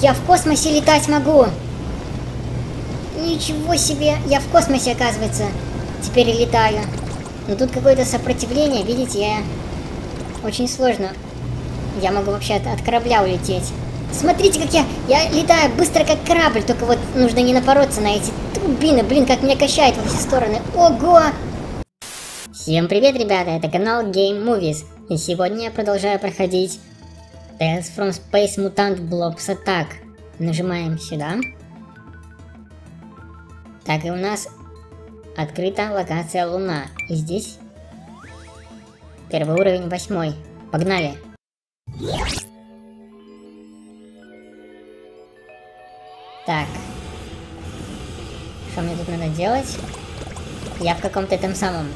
Я в космосе летать могу. Ничего себе, я в космосе, оказывается, теперь летаю. Но тут какое-то сопротивление, видите, я... Очень сложно. Я могу вообще от корабля улететь. Смотрите, как я летаю быстро, как корабль, только вот нужно не напороться на эти турбины. Блин, как меня качает во все стороны. Ого! Всем привет, ребята, это канал Game Movies. И сегодня я продолжаю проходить Tales from Space Mutant Blobs Attack. Нажимаем сюда. Так, и у нас открыта локация Луна. И здесь первый уровень, 8. Погнали! Так. Что мне тут надо делать? Я в каком-то этом самом...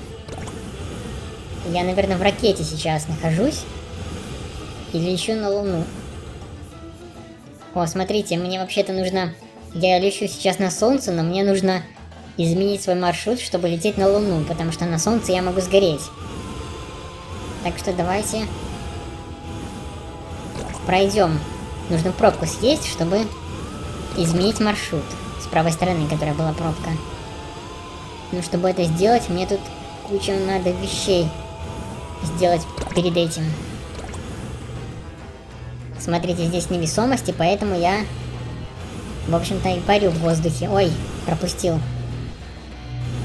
Я, наверное, в ракете сейчас нахожусь. Или лечу на Луну. О, смотрите, мне вообще-то нужно... Я лечу сейчас на Солнце, но мне нужно изменить свой маршрут, чтобы лететь на Луну. Потому что на Солнце я могу сгореть. Так что давайте... Пройдем. Нужно пробку съесть, чтобы... Изменить маршрут. С правой стороны, которая была пробка. Ну, чтобы это сделать, мне тут кучу надо вещей сделать перед этим. Смотрите, здесь невесомость, и поэтому я, в общем-то, и парю в воздухе. Ой, пропустил.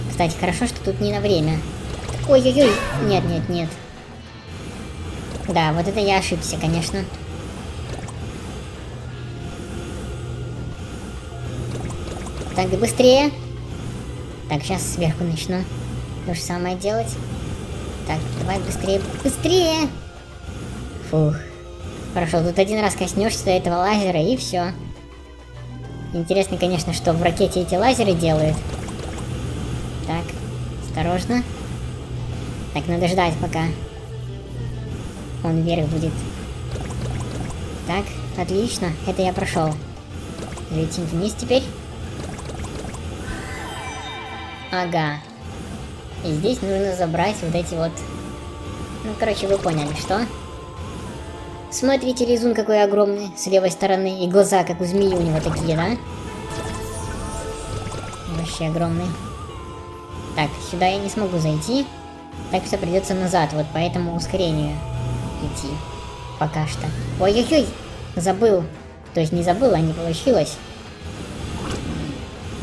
Кстати, хорошо, что тут не на время. Ой-ой-ой, нет-нет-нет. Да, вот это я ошибся, конечно. Так, быстрее. Так, сейчас сверху начну то же самое делать. Так, давай быстрее, быстрее. Фух. Хорошо, тут один раз коснешься этого лазера и все. Интересно, конечно, что в ракете эти лазеры делают. Так, осторожно. Так, надо ждать, пока он вверх будет. Так, отлично, это я прошел. Летим вниз теперь. Ага. И здесь нужно забрать вот эти вот... Ну, короче, вы поняли, что? Смотрите, лизун какой огромный с левой стороны. И глаза, как у змеи, у него такие, да? Вообще огромный. Так, сюда я не смогу зайти. Так что придется назад, вот по этому ускорению идти. Пока что. Ой-ой-ой! Забыл. То есть не забыл, а не получилось.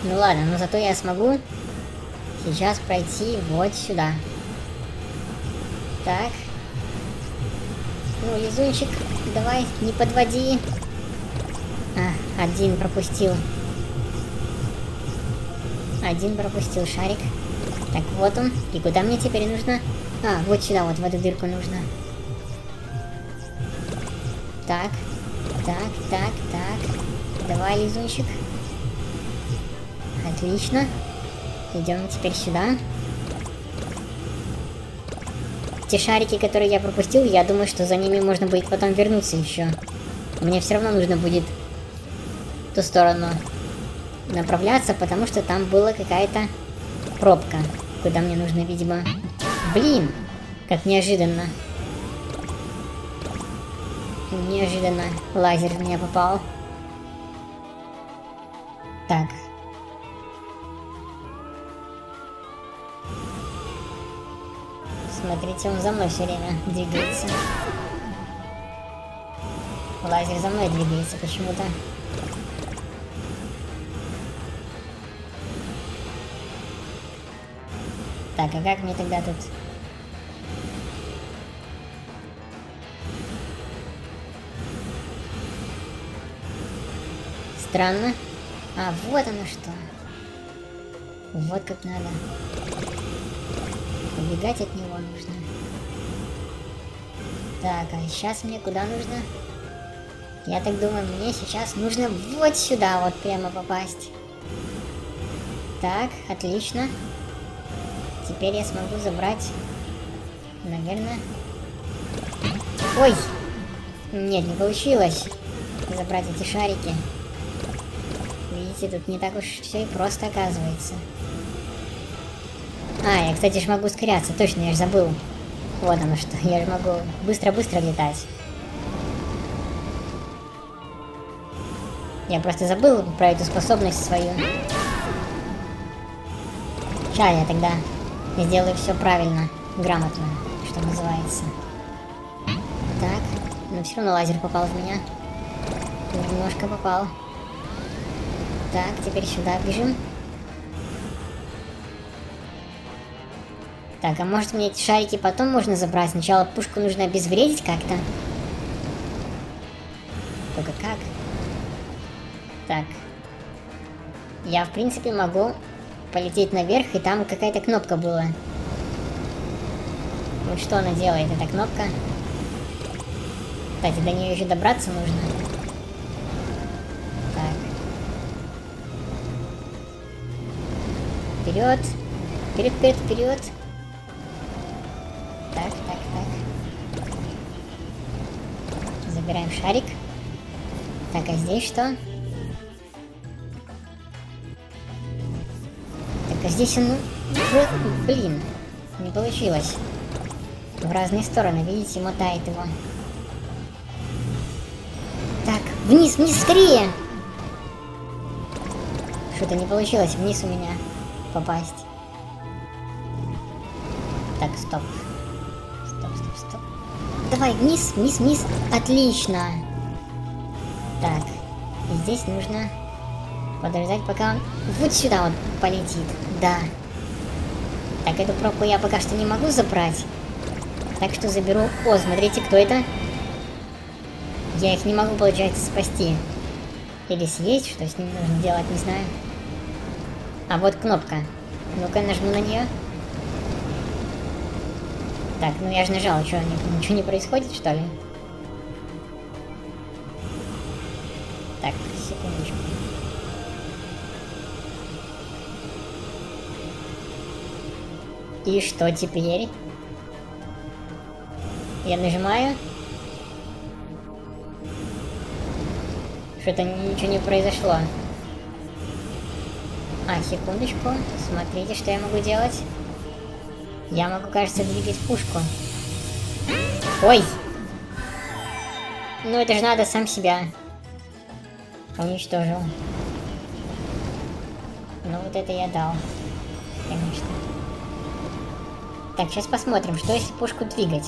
Ну ладно, но зато я смогу... Сейчас пройти вот сюда. Так. Ну, лизунчик, давай, не подводи. А, один пропустил. Один пропустил шарик. Так, вот он. И куда мне теперь нужно? А, вот сюда, вот в эту дырку нужно. Так, так, так, так. Давай, лизунчик. Отлично. Идем теперь сюда. Те шарики, которые я пропустил, я думаю, что за ними можно будет потом вернуться еще. Мне все равно нужно будет в ту сторону направляться, потому что там была какая-то пробка, куда мне нужно, видимо... Блин! Как неожиданно. Неожиданно лазер в меня попал. Так. Смотрите, он за мной все время двигается. Лазер за мной двигается почему-то. Так, а как мне тогда тут? Странно. А, вот оно что. Вот как надо. Убегать от него нужно. Так, а сейчас мне куда нужно? Я так думаю, мне сейчас нужно вот сюда вот прямо попасть. Так, отлично. Теперь я смогу забрать, наверное... Ой! Нет, не получилось забрать эти шарики. Видите, тут не так уж все и просто оказывается. А, я, кстати, ж могу ускоряться, точно, я же забыл. Вот оно что, я же могу быстро-быстро летать. Я просто забыл про эту способность свою. Жаль, я тогда сделаю все правильно, грамотно, что называется. Так, но все равно лазер попал в меня. Немножко попал. Так, теперь сюда бежим. Так, а может мне эти шарики потом можно забрать? Сначала пушку нужно обезвредить как-то. Только как? Так. Я, в принципе, могу полететь наверх, и там какая-то кнопка была. Вот что она делает, эта кнопка. Кстати, до нее еще добраться нужно. Так. Вперед. Вперед, вперед, вперед. Так, так, так. Забираем шарик. Так, а здесь что? Так, а здесь он... Блин, не получилось. В разные стороны, видите, мотает его. Так, вниз, вниз, скорее! Что-то не получилось вниз у меня попасть. Так, стоп. Стоп, стоп, стоп. Давай, вниз, вниз, вниз. Отлично! Так, и здесь нужно подождать, пока он вот сюда вот полетит. Да. Так, эту пробку я пока что не могу забрать. Так что заберу... О, смотрите, кто это? Я их не могу, получается, спасти. Или съесть, что с ним нужно делать, не знаю. А вот кнопка. Ну-ка, нажму на нее. Так, ну я же нажал, что, ничего не происходит, что ли? Так, секундочку. И что теперь? Я нажимаю. Что-то ничего не произошло. А, секундочку. Смотрите, что я могу делать. Я могу, кажется, двигать пушку. Ой! Ну это же надо, сам себя уничтожил. Ну вот это я дал, конечно. Так, сейчас посмотрим, что если пушку двигать.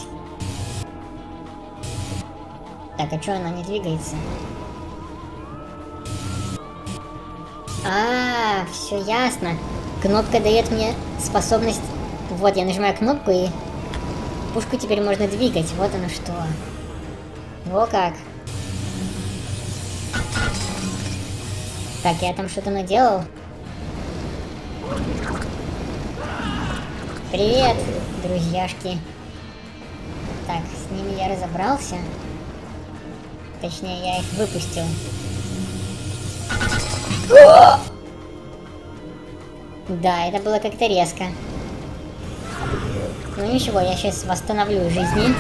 Так, а чё она не двигается? А, все ясно. Кнопка дает мне способность... Вот, я нажимаю кнопку, и пушку теперь можно двигать. Вот оно что. Во как. Так, я там что-то наделал. Привет, друзьяшки. Так, с ними я разобрался. Точнее, я их выпустил. Да, это было как-то резко. Ну ничего, я сейчас восстановлю жизни.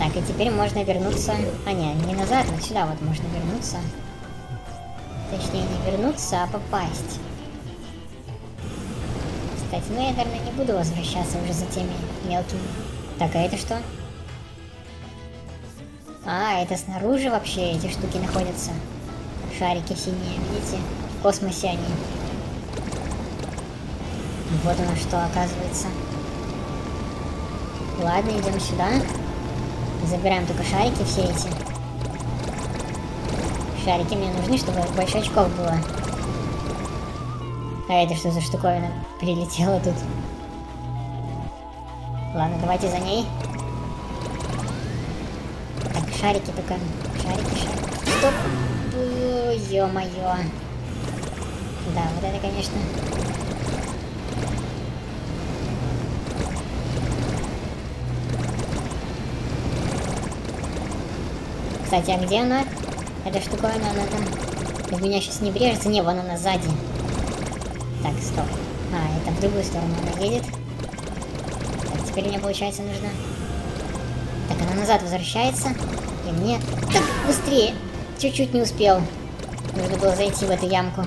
Так, и теперь можно вернуться... А, не назад, вот сюда вот можно вернуться. Точнее, не вернуться, а попасть. Кстати, ну я, наверное, не буду возвращаться уже за теми мелкими. Так, а это что? А, это снаружи вообще эти штуки находятся. Шарики синие, видите? В космосе они. Вот оно что, оказывается. Ладно, идем сюда. Забираем только шарики все эти. Шарики мне нужны, чтобы больше очков было. А это что за штуковина прилетела тут? Ладно, давайте за ней. Так, шарики только. Шарики, шарики. Стоп! Ё-моё. Да, вот это, конечно... Кстати, а где она? Эта штуковина, она там... В меня сейчас не врежется. Не, вон она сзади. Так, стоп. А, это в другую сторону она едет. Так, теперь мне, получается, нужно... Так, она назад возвращается. И мне... Так, быстрее! Чуть-чуть не успел. Нужно было зайти в эту ямку.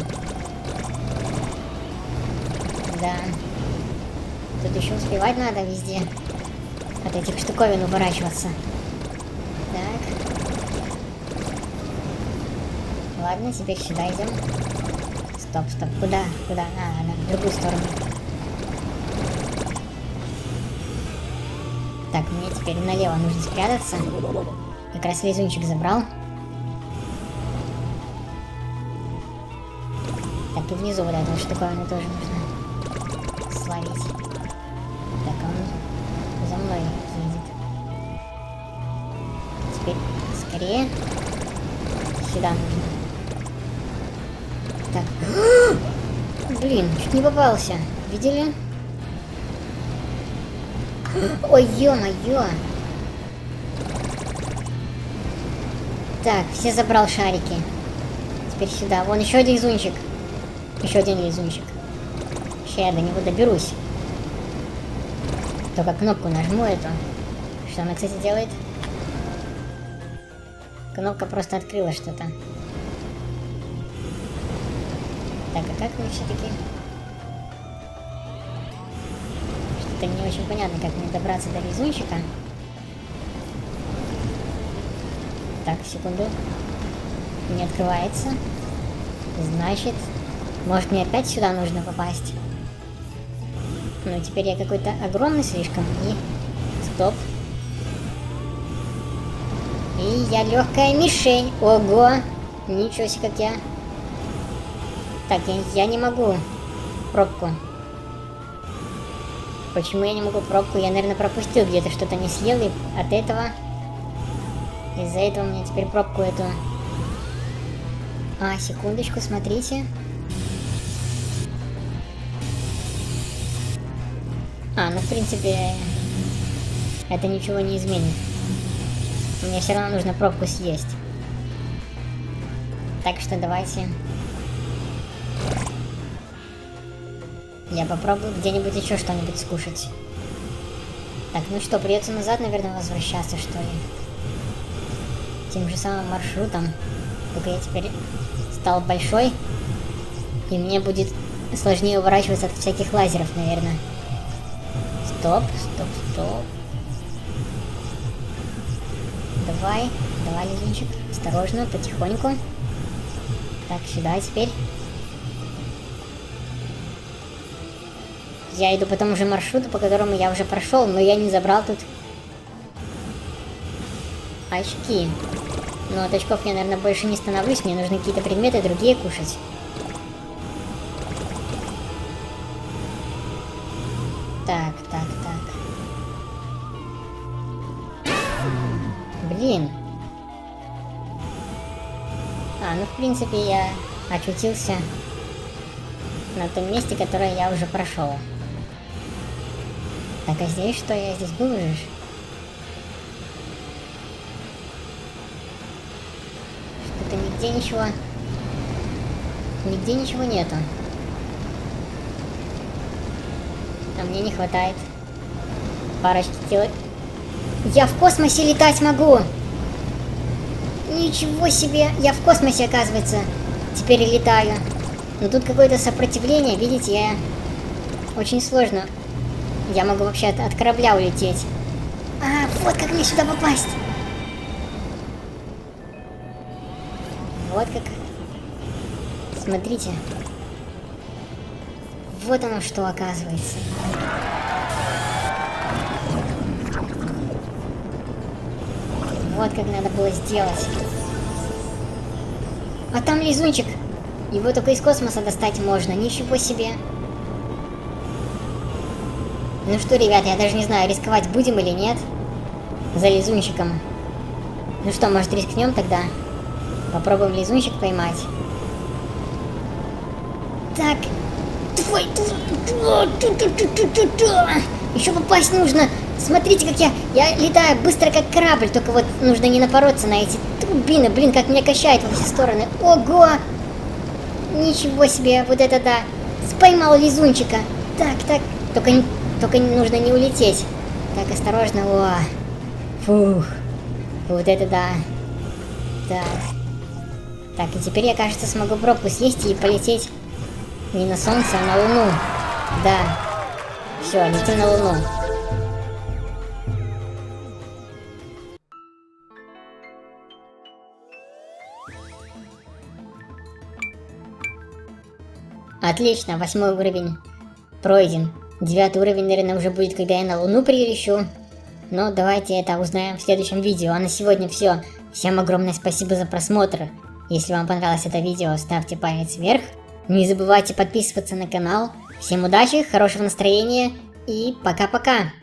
Да. Тут еще успевать надо везде. От этих штуковин уворачиваться. Так. Ладно, теперь сюда идем. Стоп, стоп, куда? Куда? Она в другую сторону. Так, мне теперь налево нужно спрятаться. Как раз везунчик забрал. Так, и внизу вот эта штуковина тоже нужно словить. Так, он за мной едет. Теперь скорее. Сюда нужно. Так. Блин, чуть не попался. Видели? Ой, ё-моё. Так, все забрал шарики. Теперь сюда. Вон еще один везунчик. Еще один везунчик. Сейчас я до него доберусь. Только кнопку нажму эту. Что она, кстати, делает? Кнопка просто открыла что-то. Так, а как мы все-таки? Что-то не очень понятно, как мне добраться до везунчика. Так, секунду. Не открывается. Значит... Может, мне опять сюда нужно попасть? Ну, теперь я какой-то огромный слишком. И... Стоп. И я легкая мишень. Ого! Ничего себе, как я... Так, я не могу пробку. Почему я не могу пробку? Я, наверное, пропустил где-то, что-то не съел, и от этого... Из-за этого мне теперь пробку эту... А, секундочку, смотрите... А, ну в принципе, это ничего не изменит. Мне все равно нужно пробку съесть. Так что давайте... Я попробую где-нибудь еще что-нибудь скушать. Так, ну что, придется назад, наверное, возвращаться, что ли. Тем же самым маршрутом. Только я теперь стал большой. И мне будет сложнее уворачиваться от всяких лазеров, наверное. Стоп, стоп, стоп. Давай, давай, лизунчик. Осторожно, потихоньку. Так, сюда теперь. Я иду по тому же маршруту, по которому я уже прошел, но я не забрал тут очки. Но от очков я, наверное, больше не становлюсь. Мне нужны какие-то предметы, другие кушать. Так, так, так. Блин. А, ну в принципе я очутился на том месте, которое я уже прошел. Так, а здесь что? Я здесь был уже? Что-то нигде ничего... Нигде ничего нету. А мне не хватает парочки телок. Я в космосе летать могу! Ничего себе! Я в космосе, оказывается, теперь летаю. Но тут какое-то сопротивление, видите, я... Очень сложно. Я могу вообще от корабля улететь. А, вот как мне сюда попасть! Вот как... Смотрите. Вот оно что, оказывается. Вот как надо было сделать. А там лизунчик. Его только из космоса достать можно. Ничего себе. Ну что, ребята, я даже не знаю, рисковать будем или нет. За лизунчиком. Ну что, может, рискнем тогда? Попробуем лизунчик поймать. Так... Еще попасть нужно. Смотрите, как я летаю быстро, как корабль. Только вот нужно не напороться на эти турбины. Блин, как меня качает во все стороны. Ого! Ничего себе, вот это да. Споймал лизунчика. Так, так. Только нужно не улететь. Так, осторожно. О. Фух. Вот это да. Так. Так, и теперь я, кажется, смогу пробку съесть и полететь. Не на солнце, а на луну. Да. Все, летим на луну. Отлично, 8 уровень пройден. 9 уровень, наверное, уже будет, когда я на Луну прилечу. Но давайте это узнаем в следующем видео. А на сегодня все. Всем огромное спасибо за просмотр. Если вам понравилось это видео, ставьте палец вверх. Не забывайте подписываться на канал. Всем удачи, хорошего настроения и пока-пока.